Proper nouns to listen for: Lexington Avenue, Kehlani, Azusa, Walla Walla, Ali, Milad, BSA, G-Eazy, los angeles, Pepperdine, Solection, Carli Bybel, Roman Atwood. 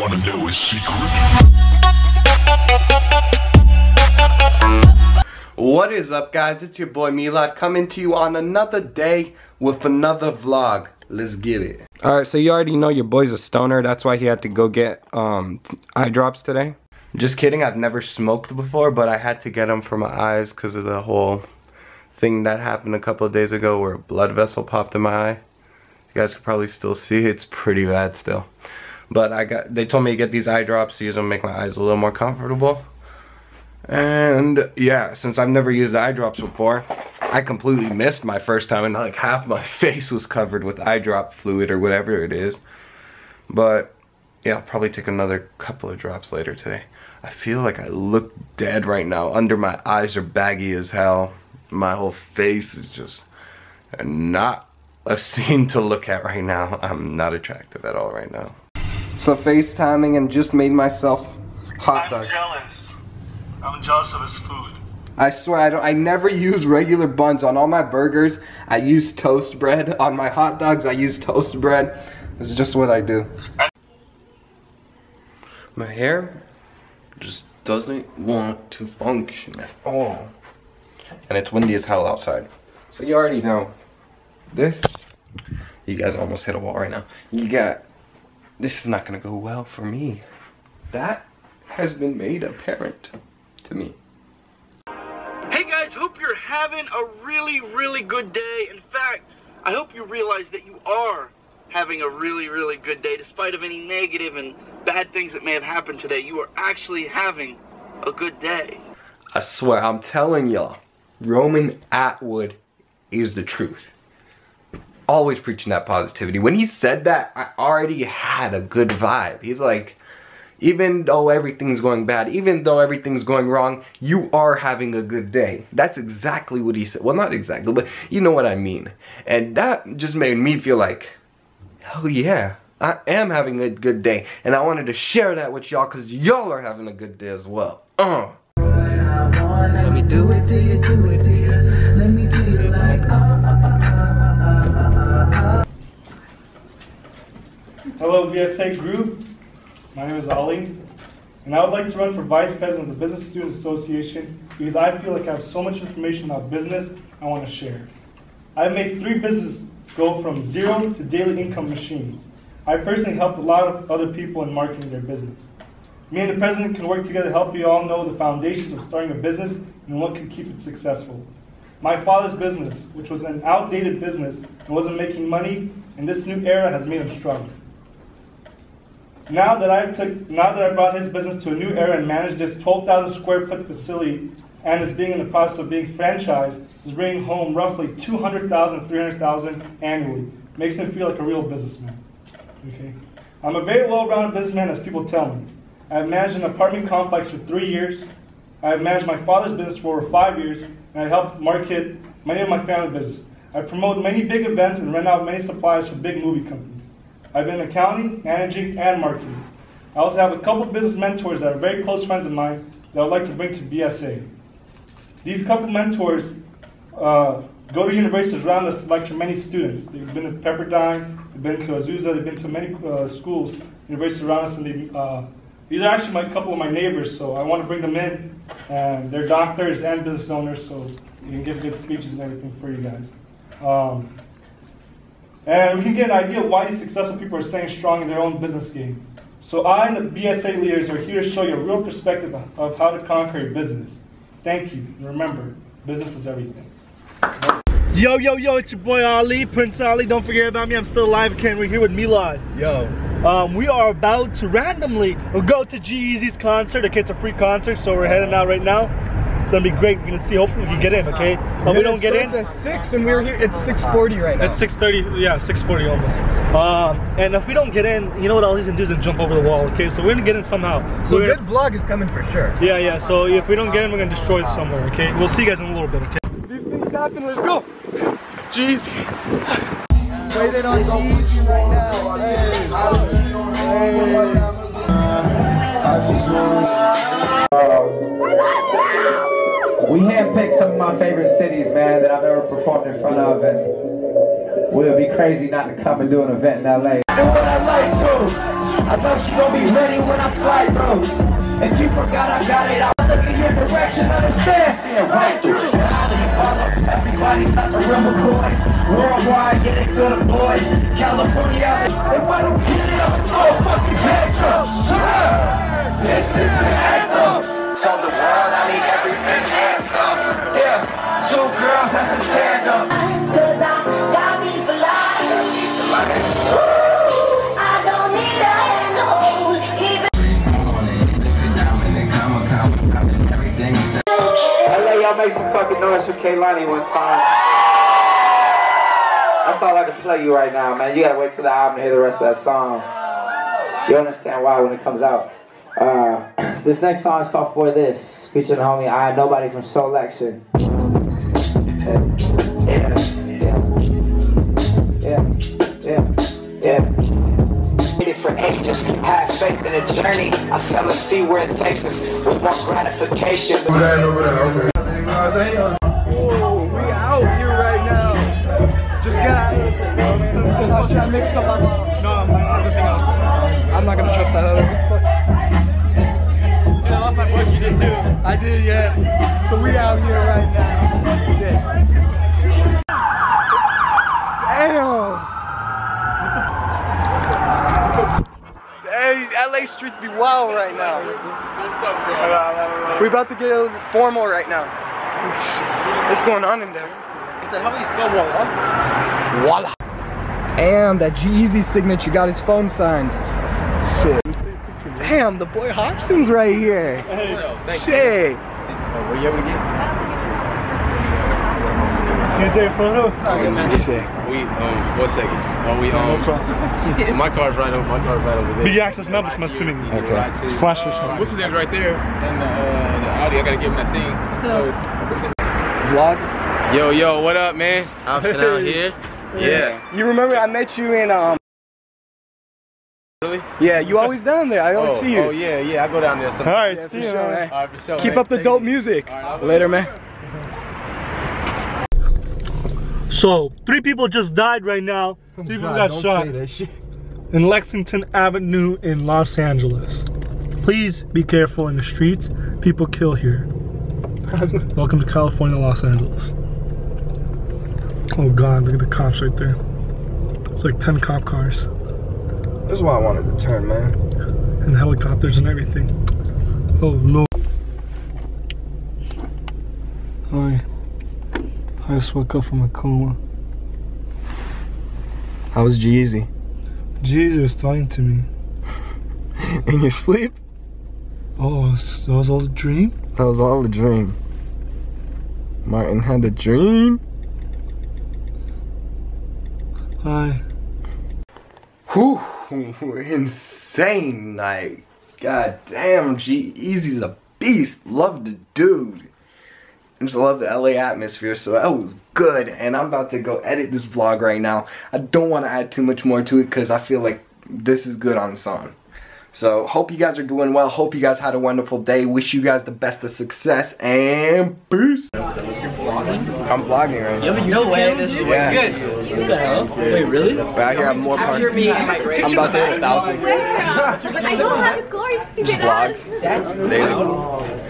wanna know is secret. What is up, guys? It's your boy Milad coming to you on another day with another vlog. Let's get it. Alright, so you already know your boy's a stoner. That's why he had to go get eye drops today. Just kidding, I've never smoked before, but I had to get them for my eyes because of the whole thing that happened a couple of days ago where a blood vessel popped in my eye. You guys can probably still see, it's pretty bad still. But they told me to get these eye drops to use them to make my eyes a little more comfortable. And yeah, since I've never used eye drops before, I completely missed my first time and like half my face was covered with eye drop fluid or whatever it is. But yeah, I'll probably take another couple of drops later today. I feel like I look dead right now. Under my eyes are baggy as hell. My whole face is just not a scene to look at right now. I'm not attractive at all right now. So FaceTiming and just made myself hot dogs. I'm jealous. I'm jealous of his food. I swear, I never use regular buns on all my burgers. I use toast bread. On my hot dogs, I use toast bread. It's just what I do. My hair just doesn't want to function at all. And it's windy as hell outside. So you already know this. You guys almost hit a wall right now. You got, this is not gonna go well for me. That has been made apparent to me. Hey guys, hope you're having a really, really good day. In fact, I hope you realize that you are having a really, really good day. Despite of any negative and bad things that may have happened today, you are actually having a good day. I swear, I'm telling y'all, Roman Atwood is the truth. Always preaching that positivity. When he said that, I already had a good vibe. He's like, even though everything's going bad, even though everything's going wrong, you are having a good day. That's exactly what he said. Well, not exactly, but you know what I mean. And that just made me feel like, hell yeah, I am having a good day. And I wanted to share that with y'all because y'all are having a good day as well. Let me do it to you, do it to you. Let me do you like Hello BSA group, my name is Ali, and I would like to run for Vice President of the Business Student Association because I feel like I have so much information about business I want to share. I've made 3 businesses go from zero to daily income machines. I personally helped a lot of other people in marketing their business. Me and the president can work together to help you all know the foundations of starting a business and what can keep it successful. My father's business, which was an outdated business and wasn't making money, in this new era has made him struggle. Now that I brought his business to a new era and managed this 12,000 square foot facility and is being in the process of being franchised, is bringing home roughly $200,000, $300,000 annually. Makes him feel like a real businessman. Okay? I'm a very well-rounded businessman, as people tell me. I've managed an apartment complex for 3 years. I've managed my father's business for over 5 years, and I helped market many of my family business. I promote many big events and rent out many suppliers for big movie companies. I've been accounting, managing, and marketing. I also have a couple business mentors that are very close friends of mine that I would like to bring to BSA. These couple mentors go to universities around us to lecture many students. They've been to Pepperdine, they've been to Azusa, they've been to many schools, universities around us, and these are actually a couple of my neighbors, so I want to bring them in. And they're doctors and business owners, so you can give good speeches and everything for you guys. And we can get an idea of why these successful people are staying strong in their own business game. So I and the BSA leaders are here to show you a real perspective of how to conquer your business. Thank you. And remember, business is everything. Yo, yo, yo, it's your boy Ali, Prince Ali. Don't forget about me. I'm still alive and we're here with Milad. Yo. We are about to randomly go to G-Eazy's concert. Okay, it's a free concert, so we're heading out right now. It's gonna be great. We're gonna see. Hopefully, we can get in. Okay, but we don't get in. It's at 6, and we're here. It's 6:40 right now. It's 6:30. Yeah, 6:40 almost. And if we don't get in, you know what all he's gonna do is jump over the wall. Okay, so we're gonna get in somehow. So a good vlog is coming for sure. Yeah, yeah. So if we don't get in, we're gonna destroy it somewhere. Okay, we'll see you guys in a little bit. Okay. These things happen. Let's go. Jeez. Waiting on G-Eazy right now. We handpicked some of my favorite cities, man, that I've ever performed in front of, and it would be crazy not to come and do an event in LA. And what I like, so I thought you gon' be ready when I slide through. If you forgot I got it, I was looking your direction, understand, seeing right through. And how do you follow? Everybody's not the real McCoy. Worldwide, get it to the boys. California, if I don't get it, I'm all fucking tantrums. Yeah. This is an anthem. Tell the world I need everything hands up. Yeah, two girls, that's a tandem. Cause I got me for life. Woo, I don't need a handhold. Even on it, look at Dominic. I'm everything you say. I let y'all make some fucking noise for Kehlani one time. That's all I can play you right now, man. You gotta wait till the album to hear the rest of that song. You understand why when it comes out. This next song is called For This, featuring the homie I Am Nobody from Solection. For ages, have faith in the journey. I sell and see where it takes us with more gratification. Whoa, we out here right now. Just get out of here. Should I mix up my mom? No, I'm not gonna trust that other. What you did too. I did, yeah. So we out here right now. Shit. Damn. Damn, these LA streets be wild right now. What's up, bro? We about to get formal right now. What's going on in there? He said, how do you spell Walla? Walla. Damn, that G-Eazy signature got his phone signed. Shit. Damn, the boy Hobson's right here. Hey, shit. Were you able to get? Can you take a photo? Shit. We, one second. Are we on? So my car's right over there. Big access members, I'm assuming. Okay. Flash or something. What's his name right there? And the audio, I gotta give him that thing. So, what's his name? Vlog? Yo, what up, man? Hobson out here. Yeah. You remember I met you in, really? Yeah, you always down there. I always see you. Oh yeah, I go down there sometimes. Alright, yeah, see you, man. All right, for sure, keep up the dope music. Right, later, man. So, 3 people just died right now. 3 people got shot in Lexington Avenue in Los Angeles. Please be careful in the streets. People kill here. Welcome to California, Los Angeles. Oh God, look at the cops right there. It's like 10 cop cars. This is why I want to return, man. And helicopters and everything. Oh, Lord. Hi. I just woke up from a coma. How was G-Eazy? G-Eazy was talking to me. In your sleep? Oh, that was all a dream? That was all a dream. Martin had a dream. Hi. Whew. Insane, like, goddamn, G-Eazy's a beast. Love the dude. I just love the LA atmosphere, so that was good. And I'm about to go edit this vlog right now. I don't want to add too much more to it because I feel like this is good on its own. So, hope you guys are doing well. Hope you guys had a wonderful day. Wish you guys the best of success, and peace. I'm vlogging right now. No way, this is good. What the hell? Wait, really? But I hear I have more parts. I'm about to hit 1,000. I don't have a course to get out. Just vlogs. Daily.